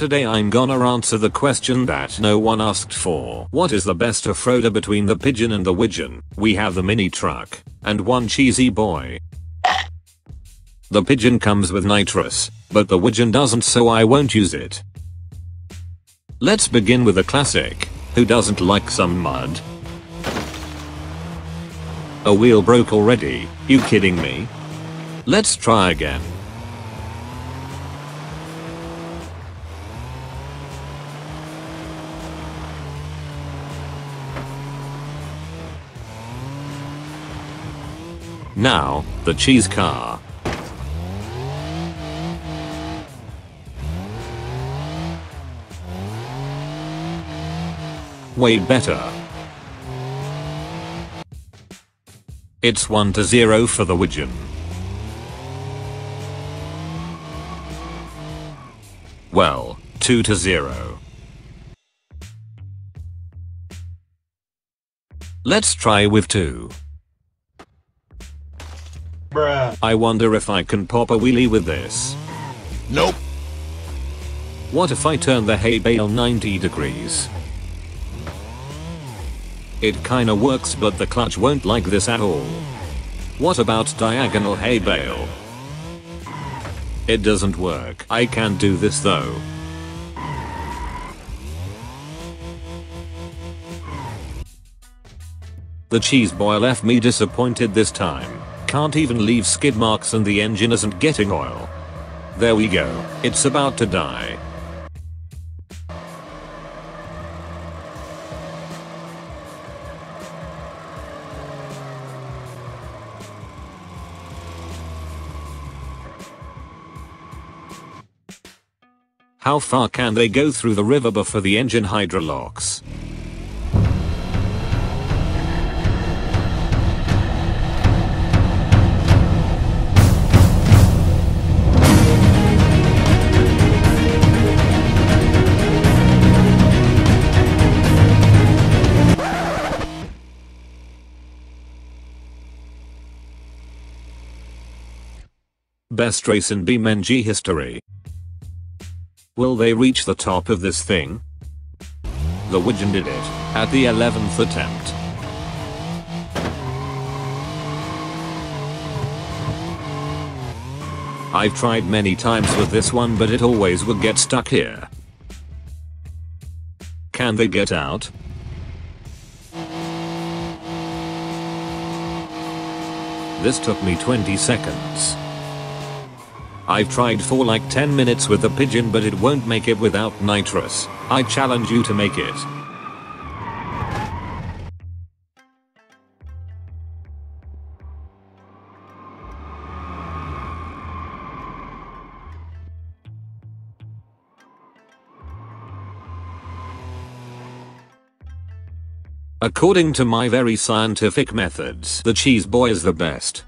Today I'm gonna answer the question that no one asked for. What is the best Afroda between the Pigeon and the Wigeon? We have the mini truck and one cheesy boy. The Pigeon comes with nitrous, but the Wigeon doesn't, so I won't use it. Let's begin with a classic. Who doesn't like some mud? A wheel broke already, you kidding me? Let's try again. Now, the cheese car. Way better. It's 1-0 for the Wigeon. Well, 2-0. Let's try with 2. Bruh. I wonder if I can pop a wheelie with this. Nope. What if I turn the hay bale 90 degrees? It kinda works, but the clutch won't like this at all. What about diagonal hay bale? It doesn't work. I can do this though. The cheese boy left me disappointed this time. Can't even leave skid marks and the engine isn't getting oil. There we go. It's about to die. How far can they go through the river before the engine hydrolocks? Best race in BeamNG history. Will they reach the top of this thing? The Wigeon did it, at the 11th attempt. I've tried many times with this one, but it always would get stuck here. Can they get out? This took me 20 seconds. I've tried for like 10 minutes with the Pigeon, but it won't make it without nitrous. I challenge you to make it. According to my very scientific methods, the cheese boy is the best.